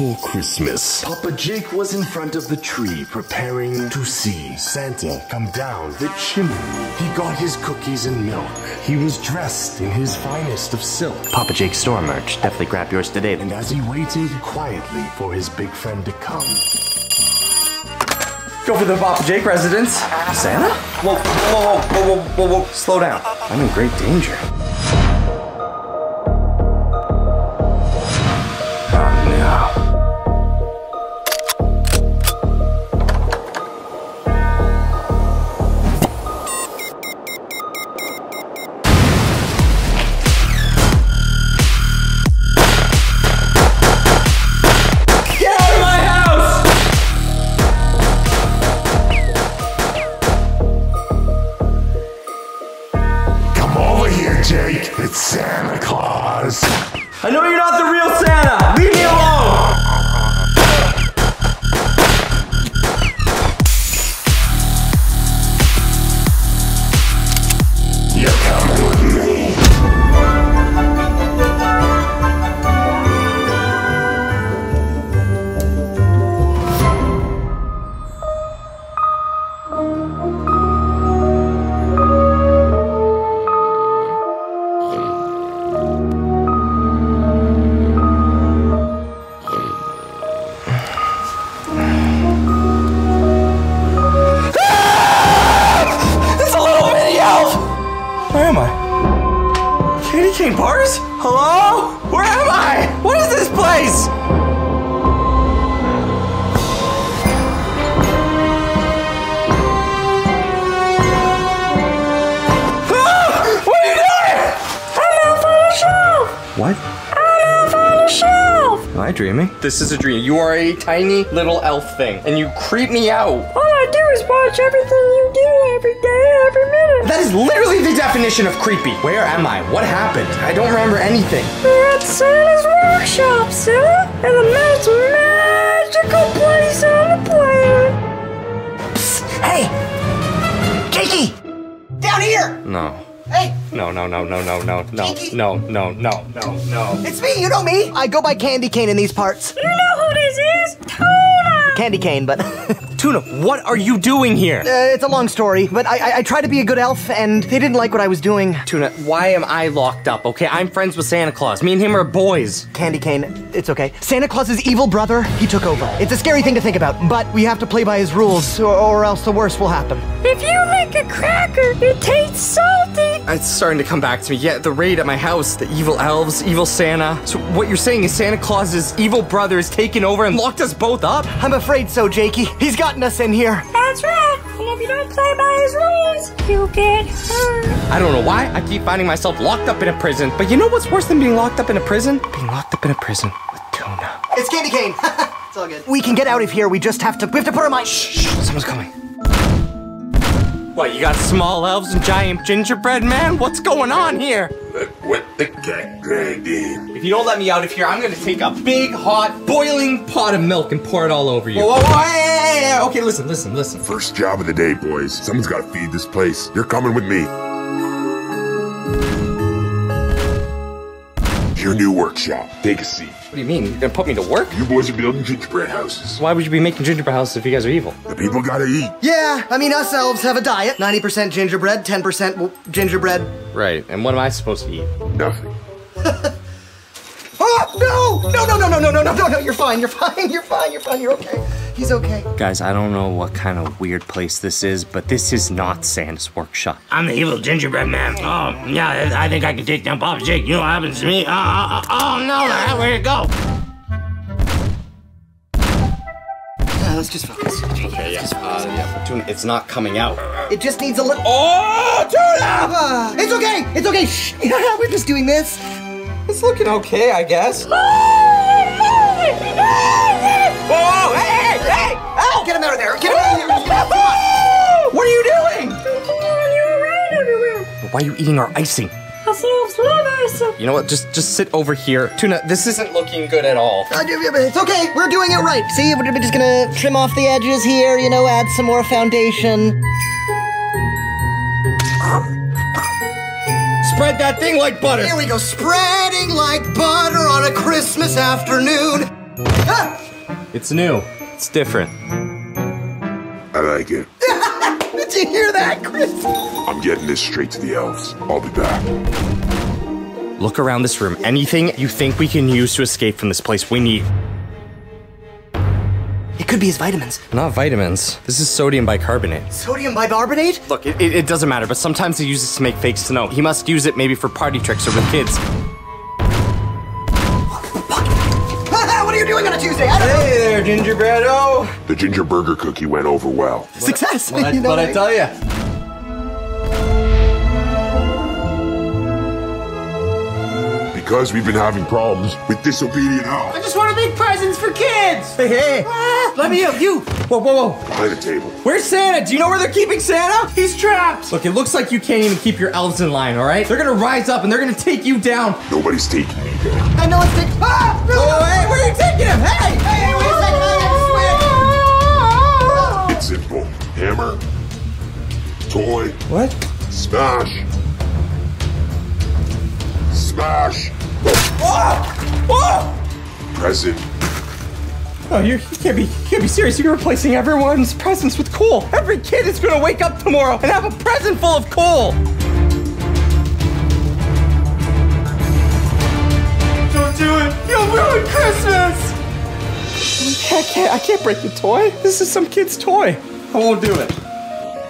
Wonderful Christmas. Papa Jake was in front of the tree preparing to see Santa come down the chimney. He got his cookies and milk. He was dressed in his finest of silk. Papa Jake's store merch. Definitely grab yours today. And as he waited quietly for his big friend to come. Go for the Papa Jake residence. Santa? Whoa, whoa, whoa, whoa, whoa, whoa. Slow down. I'm in great danger. Jake, it's Santa Claus. I know you're not the real Santa. Leave me alone. You're coming with me. Candy cane bars? Hello? Where am I? What is this place? Ah! What are you doing? Elf on the Shelf! What? Elf on the Shelf! Am I dreaming? This is a dream. You are a tiny little elf thing, and you creep me out. Just watch everything you do every day, every minute. That is literally the definition of creepy. Where am I? What happened? I don't remember anything. We're at Santa's workshop, Santa, and the most magical place on the planet. Psst, hey, Jakey, down here. No. Hey. No. It's me. You know me. I go by Candy Cane in these parts. You know who this is? Tuna. Candy Cane, but. Tuna, what are you doing here? It's a long story, but I tried to be a good elf, and they didn't like what I was doing. Tuna, why am I locked up, okay? I'm friends with Santa Claus. Me and him are boys. Candy Cane, it's okay. Santa Claus's evil brother, he took over. It's a scary thing to think about, but we have to play by his rules, or else the worst will happen. If you make a cracker, it tastes salty. It's starting to come back to me. Yeah, the raid at my house, the evil elves, evil Santa. So what you're saying is Santa Claus's evil brother has taken over and locked us both up? I'm afraid so, Jakey. He's gotten us in here. That's right. And if you don't play by his rules, you get hurt. I don't know why I keep finding myself locked up in a prison. But you know what's worse than being locked up in a prison? Being locked up in a prison with Tuna. It's Candy Cane. It's all good. We can get out of here. We just have to. We have to put our mind. Shh! Someone's coming. What? You got small elves and giant gingerbread man? What's going on here? Look what the cat dragged in. If you don't let me out of here, I'm gonna take a big, hot, boiling pot of milk and pour it all over you. Whoa, whoa, whoa, hey, hey, hey. Okay, listen. First job of the day, boys. Someone's gotta feed this place. You're coming with me. Your new workshop. Take a seat. What do you mean? You're gonna put me to work? You boys are building gingerbread houses. Why would you be making gingerbread houses if you guys are evil? The people gotta eat. Yeah, I mean, us elves have a diet. 90% gingerbread, 10% gingerbread. Right, and what am I supposed to eat? Nothing. Oh, no, you're fine, you're okay. He's okay. Guys, I don't know what kind of weird place this is, but this is not Santa's workshop. I'm the evil gingerbread man. Oh, yeah, I think I can take down Papa Jake. You know what happens to me? Oh, no, where'd it go? Let's just focus. Okay, yeah, Tuna, it's not coming out. It just needs a little... Oh, Tuna! It's okay, shh. We're just doing this. It's looking okay, I guess. Whoa, hey! Oh, get him out of there! Get him out of there! Come on. What are you doing? You're right everywhere. Why are you eating our icing? Us elves love icing. You know what? Just sit over here, Tuna. This isn't looking good at all. It's okay. We're doing it right. See, we're just gonna trim off the edges here. You know, add some more foundation. Spread that thing like butter. There we go. Spreading like butter on a Christmas afternoon. Ah! It's new. It's different. I like it. Did you hear that, Chris? I'm getting this straight to the elves. I'll be back. Look around this room. Anything you think we can use to escape from this place, we need. It could be his vitamins. Not vitamins. This is sodium bicarbonate. Sodium bicarbonate? Look, it doesn't matter, but sometimes he uses to make fake snow. He must use it maybe for party tricks or with kids. What are you doing on a Tuesday? I don't know. Hey there, Gingerbread. Oh, the ginger burger cookie went over well. Success. But you know what I tell you. Because we've been having problems with disobedient elves. I just want to make presents for kids. Hey, hey. Ah, let me up, you. Whoa, whoa, whoa. Behind the table. Where's Santa? Do you know where they're keeping Santa? He's trapped. Look, it looks like you can't even keep your elves in line, all right? They're going to rise up and they're going to take you down. Nobody's taking me down. I know it's taking... Ah! No, oh, no. Hey, where are you taking him? Hey, hey, wait a second. I have to switch. It's simple. Hammer. Toy. What? Smash. Smash. Oh! Oh! Present. Oh, you can't be serious. You're replacing everyone's presents with coal. Every kid is gonna wake up tomorrow and have a present full of coal. Don't do it. You'll ruin Christmas. I can't break the toy. This is some kid's toy. I won't do it.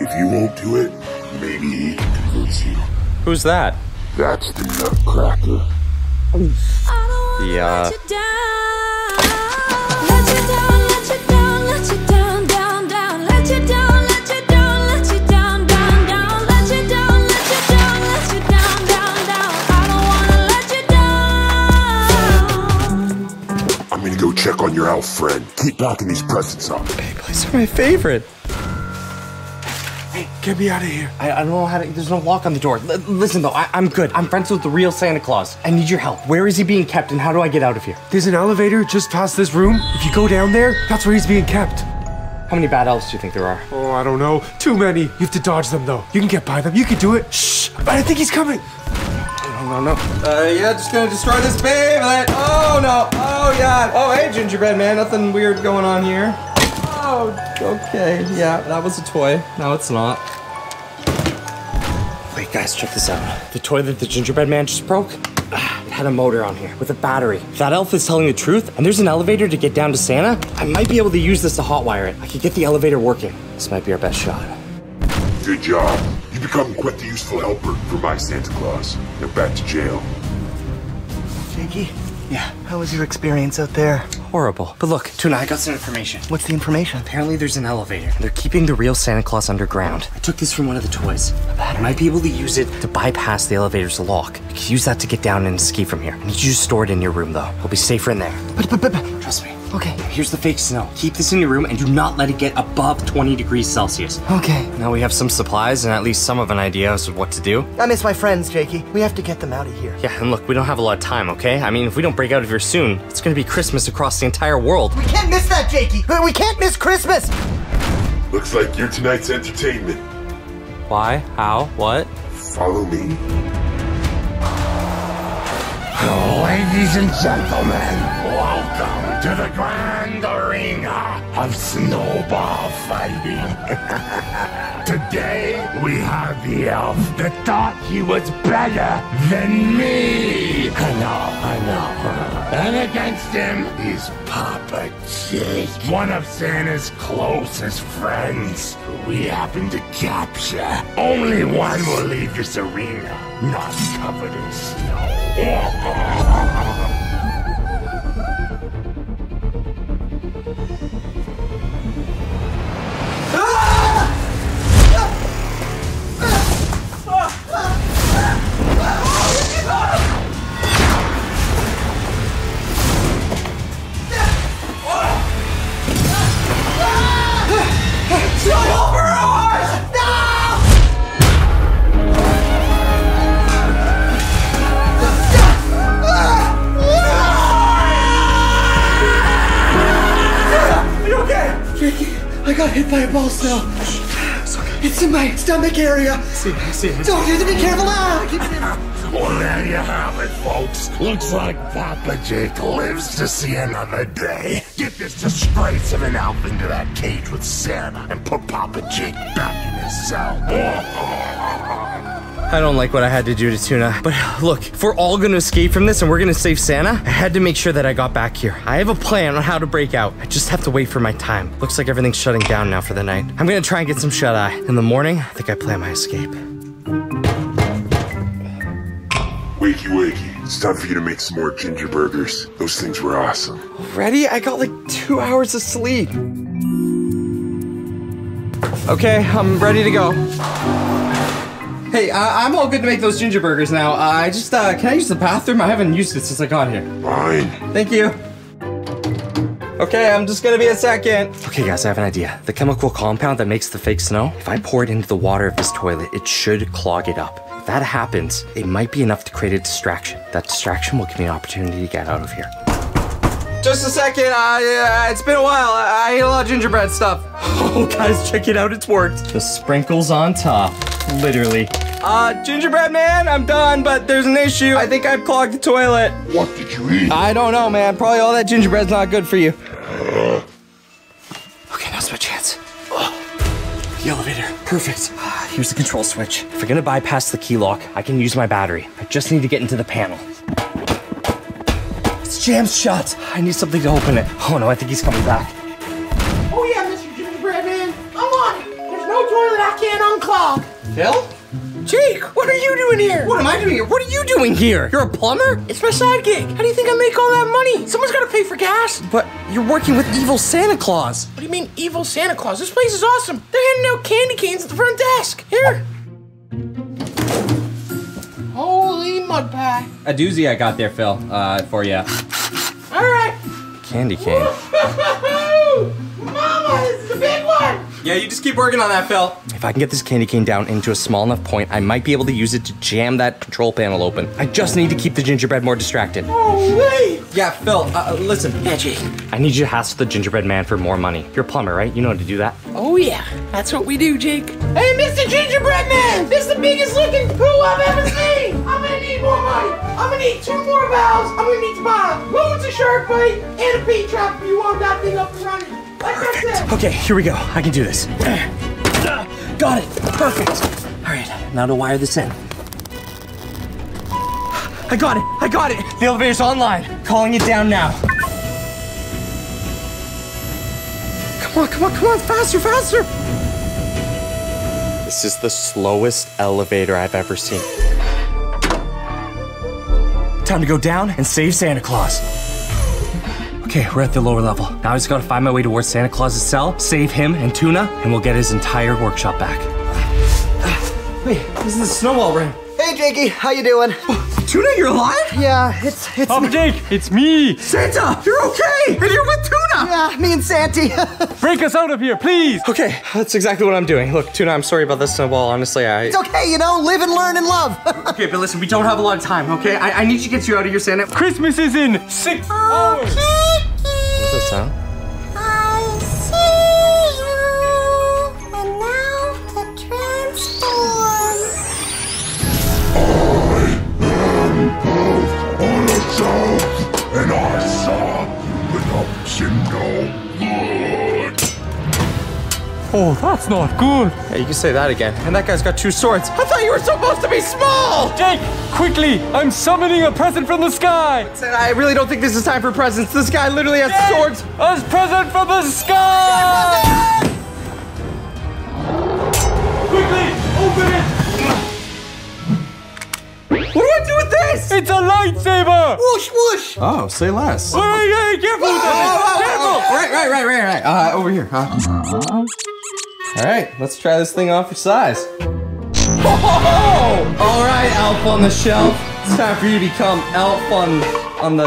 If you won't do it, maybe he can convince you. Who's that? That's the Nutcracker. Yeah. I'm gonna go check on your elf friend. Keep backing these presents up. Hey, these are my favorite. Get me out of here. I don't know how to, there's no lock on the door. Listen though, I'm good. I'm friends with the real Santa Claus. I need your help. Where is he being kept and how do I get out of here? There's an elevator just past this room. If you go down there, that's where he's being kept. How many bad elves do you think there are? Oh, I don't know. Too many. You have to dodge them though. You can get by them. You can do it. Shh, but I think he's coming. No. Yeah, just gonna destroy this baby. Oh no, oh God. Oh, hey, Gingerbread Man, nothing weird going on here. Oh, okay, yeah, that was a toy. No, it's not. Wait, guys, check this out. The toy that the Gingerbread Man just broke, it had a motor on here with a battery. If that elf is telling the truth, and there's an elevator to get down to Santa, I might be able to use this to hotwire it. I could get the elevator working. This might be our best shot. Good job. You become quite the useful helper for my Santa Claus. Now back to jail. Jakey? Yeah, how was your experience out there? Horrible. But look, Tuna, I got some information. What's the information? Apparently there's an elevator, and they're keeping the real Santa Claus underground. I took this from one of the toys. I might be able to use it to bypass the elevator's lock. You could use that to get down and escape from here. I need you to store it in your room, though. It'll be safer in there. But. Trust me. Okay. Here's the fake snow. Keep this in your room and do not let it get above 20 degrees Celsius. Okay. Now we have some supplies and at least some of an idea as to what to do. I miss my friends, Jakey. We have to get them out of here. Yeah, and look, we don't have a lot of time, okay? I mean, if we don't break out of here soon, it's gonna be Christmas across the entire world. We can't miss that, Jakey! We can't miss Christmas! Looks like you're tonight's entertainment. Why? How? What? Follow me. Ladies and gentlemen, welcome to the grand arena of snowball fighting. Today, we have the elf that thought he was better than me. I know. And against him is Papa Jake, one of Santa's closest friends, who we happen to capture. Only one will leave this arena not covered in snow. It's in my stomach area. See, don't, you have to be careful. Ah, keep it in. Well, there you have it, folks. Looks like Papa Jake lives to see another day. Get this disgraceful elf into that cage with Santa and put Papa Jake back in his cell. I don't like what I had to do to Tuna, but look, if we're all gonna escape from this and we're gonna save Santa, I had to make sure that I got back here. I have a plan on how to break out. I just have to wait for my time. Looks like everything's shutting down now for the night. I'm gonna try and get some shut-eye. In the morning, I think I plan my escape. Wakey, wakey. It's time for you to make some more ginger burgers. Those things were awesome. Already? I got like 2 hours of sleep. Okay, I'm ready to go. Hey, I'm all good to make those ginger burgers now. I just, can I use the bathroom? I haven't used it since I got here. Fine. Thank you. Okay, I'm just gonna be a second. Okay guys, I have an idea. The chemical compound that makes the fake snow, if I pour it into the water of this toilet, it should clog it up. If that happens, it might be enough to create a distraction. That distraction will give me an opportunity to get out of here. Just a second, it's been a while. I ate a lot of gingerbread stuff. Oh guys, check it out, it's worked. The sprinkles on top, literally. Gingerbread Man, I'm done, but there's an issue. I think I've clogged the toilet. What did you eat? I don't know, man. Probably all that gingerbread's not good for you. Okay, now's my chance. The elevator, perfect. Here's the control switch. If we're gonna bypass the key lock, I can use my battery. I just need to get into the panel. It's jammed shut. I need something to open it. Oh no, I think he's coming back. Oh yeah, Mr. Gingerbread Man, I'm on it. There's no toilet I can't unclog. Phil? Jake, what are you doing here? What am I doing here? What are you doing here? You're a plumber? It's my side gig. How do you think I make all that money? Someone's gotta pay for gas. But you're working with evil Santa Claus. What do you mean evil Santa Claus? This place is awesome. They're handing out candy canes at the front desk. Here. Holy mud pie. A doozy I got there, Phil, for you. All right. Candy cane. Mama, this is a big one. Yeah, you just keep working on that, Phil. If I can get this candy cane down into a small enough point, I might be able to use it to jam that control panel open. I just need to keep the gingerbread more distracted. Oh, wait! Yeah, Phil, listen. Magic. I need you to hassle the gingerbread man for more money. You're a plumber, right? You know how to do that. Oh, yeah. That's what we do, Jake. Hey, Mr. Gingerbread Man! This is the biggest looking poo I've ever seen! I'm gonna need more money. I'm gonna need 2 more valves. I'm gonna need to buy loads of shark bite and a bait trap if you want that thing up and running. Perfect. Okay, here we go. I can do this. Got it. Perfect. All right, now to wire this in. I got it. I got it. The elevator's online. Calling it down now. Come on, come on, come on. Faster, faster. This is the slowest elevator I've ever seen. Time to go down and save Santa Claus. Okay, we're at the lower level. Now I just gotta find my way towards Santa Claus's cell, save him and Tuna, and we'll get his entire workshop back. Wait, this is the snowball ring. Hey, Jakey, how you doing? Oh, Tuna, you're alive? Yeah, it's Papa Jake, it's me. Santa, you're okay, and you're with Tuna. Yeah, me and Santy. Break us out of here, please. Okay, that's exactly what I'm doing. Look, Tuna, I'm sorry about the snowball, honestly, It's okay, you know, live and learn and love. Okay, but listen, we don't have a lot of time, okay? I need to get you out of here, Santa. Christmas is in 6 hours. What's that sound? I see you, and now to transform. I am both on a shelf, and I saw you without snow. Oh, that's not good. Yeah, you can say that again. And that guy's got 2 swords. I thought you were supposed to be small! Jake, quickly, I'm summoning a present from the sky. I really don't think this is time for presents. This guy literally has swords. A present from the sky! Quickly, open it! What do I do with this? It's a lightsaber! Whoosh, whoosh! Oh, say less. Oh, yeah, careful! Careful! Right. Over here, huh? All right, let's try this thing on for size. Oh! All right, Elf on the Shelf. It's time for you to become Elf on the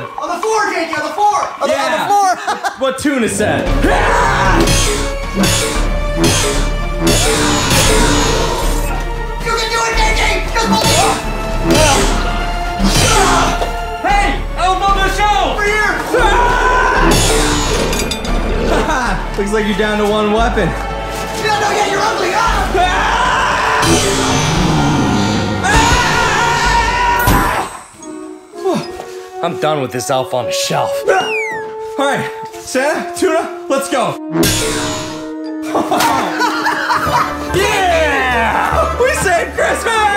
floor, Jake. On the floor. On the floor. What Tuna said. You can do it, Jake. Just believe. Hey, Elf on the Shelf. Over here. Looks like you're down to 1 weapon. No, yeah, you're ugly! Ah! Ah! Ah! I'm done with this Elf on the Shelf. All right, Santa, Tuna, let's go. Yeah! We saved Christmas!